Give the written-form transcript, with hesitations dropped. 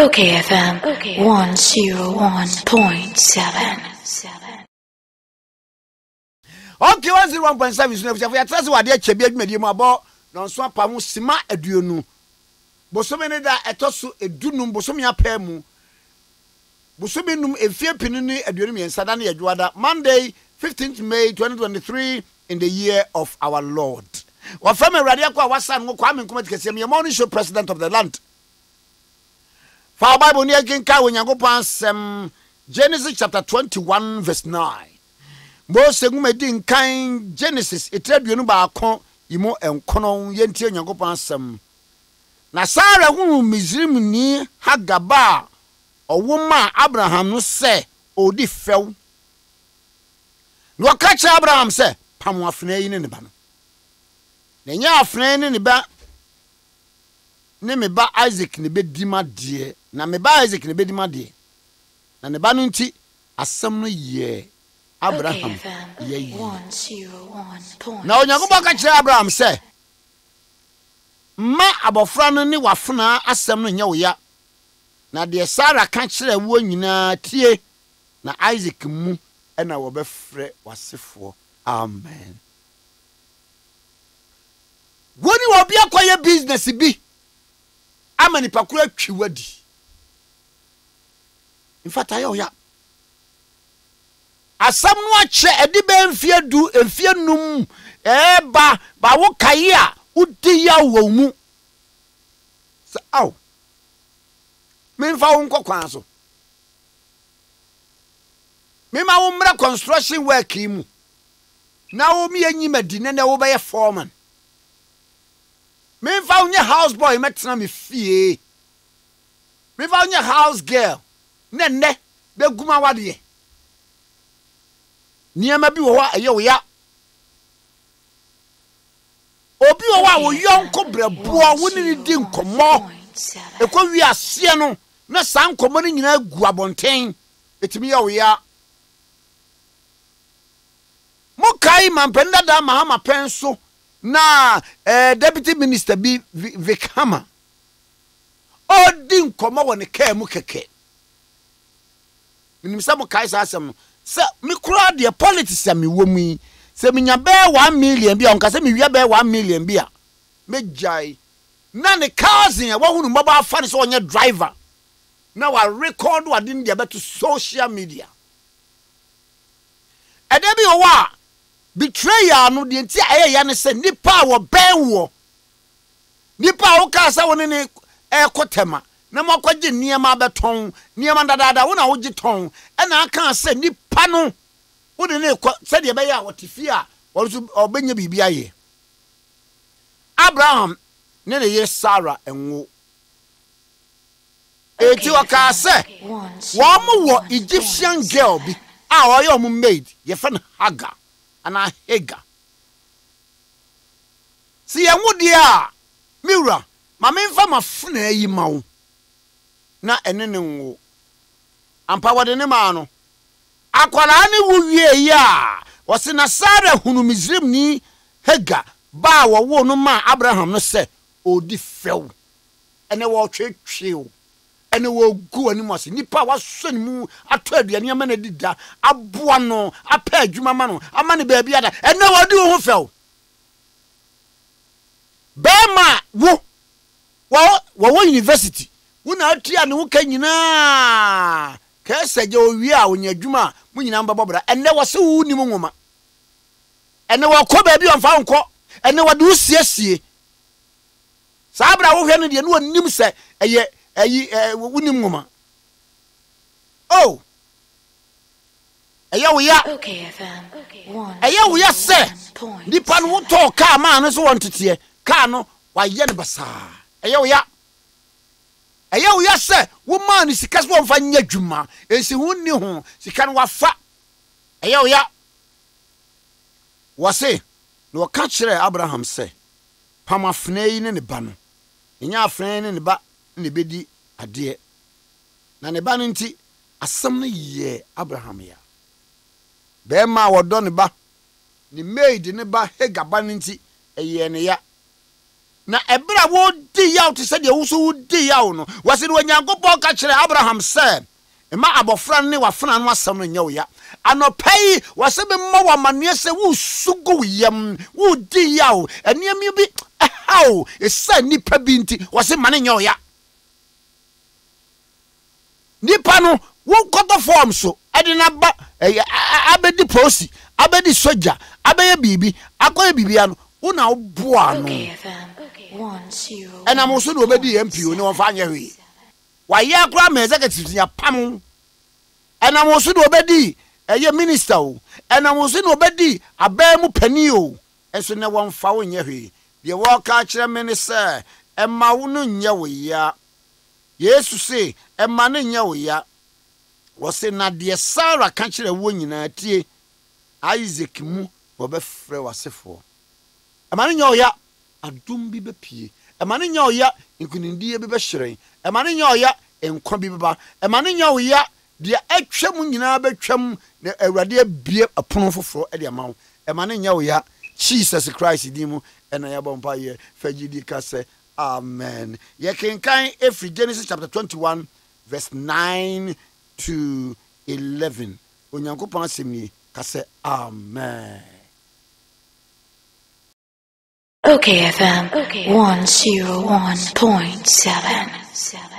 Okay FM 101.7. Okay 101.7 is never yet as what they chebi medium about non swamp sima eduonu. Bosomene da etosu edunum bosomia pemu. Bosomenum efie pinini eduonu yensa da na yadwada Monday 15th May 2023 in the year of our Lord. Wa fam awrade kwa wasan ngo kwa menkom atikese me morning show president of the land. For Bible near Ginka when you go past Genesis chapter 21 verse 9. Most in kind Genesis, it read you know by a mo and conon yentil nyango pansem. Nasara whom Mizrim near Hagaba or woman Abraham no say, O de fell. No catch Abraham say, Pamwa Fne in the ban. Then you are friend in the back. Name ba Isaac ne bedima die. Na me ba Isaac ne bedima die. Na ne ba nunti asem no ye Abraham ye. Na onyagoba ka kire Abraham se ma abofra no ne wafuna asem no nya wo ya. Na de Sara ka kire wo nyina tie na Isaac mu ena wo be frɛ wasefo. Amen. Woni wo bia kwaye business bi amani pakura twiwadi mfata yo ya asam no ache edibe mfie du mfie num eba ba wo kai a udi ya wo mu sa aw menfa wo nkokwan so mema wo mra construction work mu na wo mi anyi madine na wo ba ye foreman me found your house boy, metna me fie. Me found your house girl. Nene, be guma wadiye. Niema bi wa ayo ya. Obi wa wo yonko breboa woni ni di nkomo. Ekwa wi ase no, na san komo ni nyina gu abonten. Etimi ya wo ya. Mokai mampenda da mahama penso. Na deputy minister bi Vikama odin komo woni kemu keke minimisa mo kai sa asem se me kura de politics am womi se me nya be 1 million bi onka se me wi be 1 million bi a me jai na ne cousin wa hunu mo ba fa ne so onye driver na wa record wa din de beto social media edebi o wa betrayal no de ntia eya ne se nipa wo benwo nipa wo ka sa woni ne ekotema na makwaje niema beton niema dadada wo na wo giton e na aka se nipa no wo de ne se de be ya wotifi a wo so obenya bibia ye Abraham ne ne ye Sarah enwo eti wo ka se wo mo wo Egyptian girl bi a wo ye mo maid ye fa na Hagar ana Hagar si enwo dia miura ma menfa mafuna yi mawo na enene nwo ampa wode ne ma no akwala ne wuwie ya wose na Sara hunu Misrim ni Hagar ba wo no ma Abraham no se odi few ene wo twetwew ene wo gu ani mose nipa waso ni mu ato aduane ama na dida aboa no apa adwuma ma no ama ne baabi ada ene wo di wo fɛw bema wo university wo na atia ne wo ka nyina ka sɛgye wo wi a wo nya adwuma mu nyina mbabɔbra ene wo se wo ni mu nwoma ene wo kɔ baabi ɔmfa nkɔ ene wo de wo siesie saa bra wo hwɛ no de ne wo nim sɛ ɛyɛ wunim ngoma oh eya wo ya okay fam eya wo ya se nipa no to ka ma no so wontete ka no wa ye ne basa eya wo ya se wo ma ni sika so wonfa nya dwuma ensi hunni ho sika no wafa eya wo ya wase no ka kire Abraham se pamafnei ne ba no nya afnei ne ba ne bedi ade na ne ba nti asem ne ye Abraham ya be ma wodo ne ba ne maid ne ba Hagar ba nti eye ne ya na ebra wo di yaw ti said ye wo di yaw no wase no nyankopon ka kire Abraham said ma abofra ne wafna no asam no nyaw ya anopai wase be ma wa mane se wo sugu yam wo di yaw aniam bi how e sa nipa bi nti wase mane nyaw ya nipa no wo koto form so edina ba abedi posi abedi soja abeye bibi akoye bibi ano una oboa no and amoso no obedi mpo ne wonfa anya hwe waye akra me executive nya pam and amoso no obedi eye minister o and amoso no obedi aban mu pani o enso ne wonfa wonya hwe de wo ka kire minister e ma wo no nya wo ya Jesus say e ma no nya wo ya wo se na de Sarah ka kire wo nyina tie Isaac mu obefre wasefo amane nyoya adum bi bepie amane nyoya nkunindie bi beheren amane nyoya enkwa bi beba amane nyoya de atwa mu nyina betwam na awrade abie apono foforo e de amawo amane nyoya Jesus Christ di mu ena ya bompa ye fagidi kase amen yekenkan every Genesis chapter 21 verse 9 to 11 onyankopon asemni kase amen. Okay, FM, okay. 101.7.